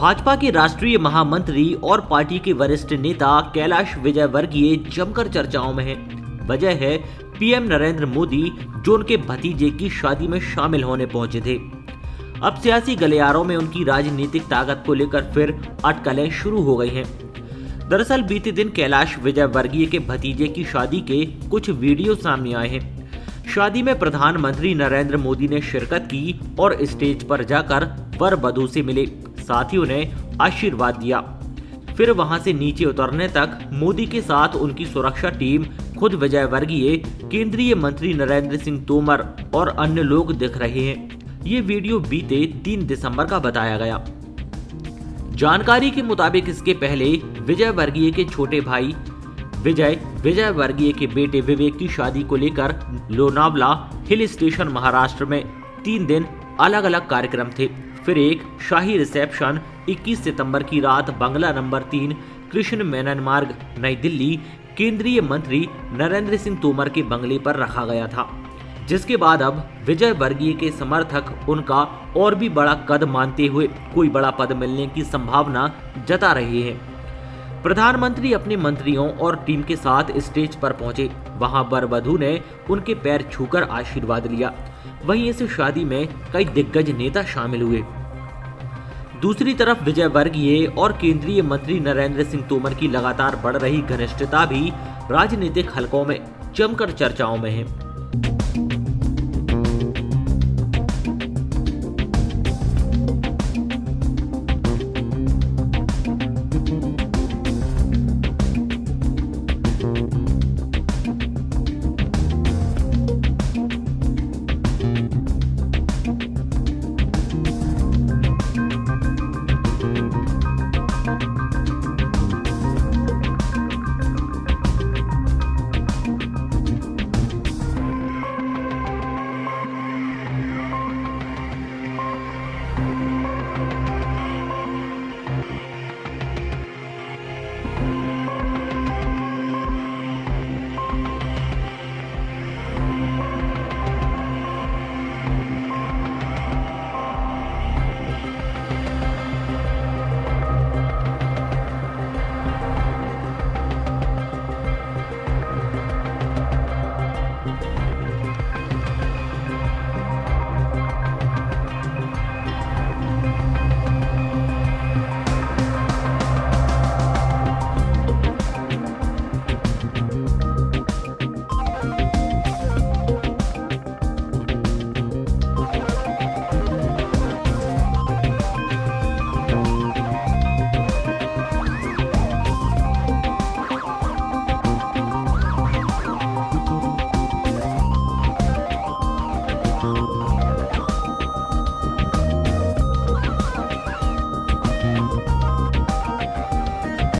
भाजपा के राष्ट्रीय महामंत्री और पार्टी के वरिष्ठ नेता कैलाश विजयवर्गीय जमकर चर्चाओं में हैं। वजह है पीएम नरेंद्र मोदी जो उनके भतीजे की शादी में शामिल होने पहुंचे थे। अब सियासी गलियारों में उनकी राजनीतिक ताकत को लेकर फिर अटकलें शुरू हो गई हैं। दरअसल बीते दिन कैलाश विजयवर्गीय के भतीजे की शादी के कुछ वीडियो सामने आए हैं। शादी में प्रधानमंत्री नरेंद्र मोदी ने शिरकत की और स्टेज पर जाकर वर वधू से मिले, साथ ही उन्हें आशीर्वाद दिया। फिर वहां से नीचे उतरने तक मोदी के साथ उनकी सुरक्षा टीम, खुद विजयवर्गीय, केंद्रीय मंत्री नरेंद्र सिंह तोमर और अन्य लोग दिख रहे हैं। ये वीडियो बीते 3 दिसंबर का बताया गया। जानकारी के मुताबिक इसके पहले विजयवर्गीय के छोटे भाई विजयवर्गीय के बेटे विवेक की शादी को लेकर लोनावला हिल स्टेशन महाराष्ट्र में 3 दिन अलग अलग कार्यक्रम थे। फिर एक शाही रिसेप्शन 21 सितंबर की रात बंगला नंबर 3 कृष्ण मेनन मार्ग नई दिल्ली केंद्रीय मंत्री नरेंद्र सिंह तोमर के बंगले पर रखा गया था, जिसके बाद अब विजयवर्गीय के समर्थक उनका और भी बड़ा कद मानते हुए कोई बड़ा पद मिलने की संभावना जता रहे हैं। प्रधानमंत्री अपने मंत्रियों और टीम के साथ स्टेज पर पहुंचे। वहां वर वधू ने उनके पैर छूकर आशीर्वाद लिया। वहीं इस शादी में कई दिग्गज नेता शामिल हुए। दूसरी तरफ विजयवर्गीय और केंद्रीय मंत्री नरेंद्र सिंह तोमर की लगातार बढ़ रही घनिष्ठता भी राजनीतिक हलकों में जमकर चर्चाओं में है।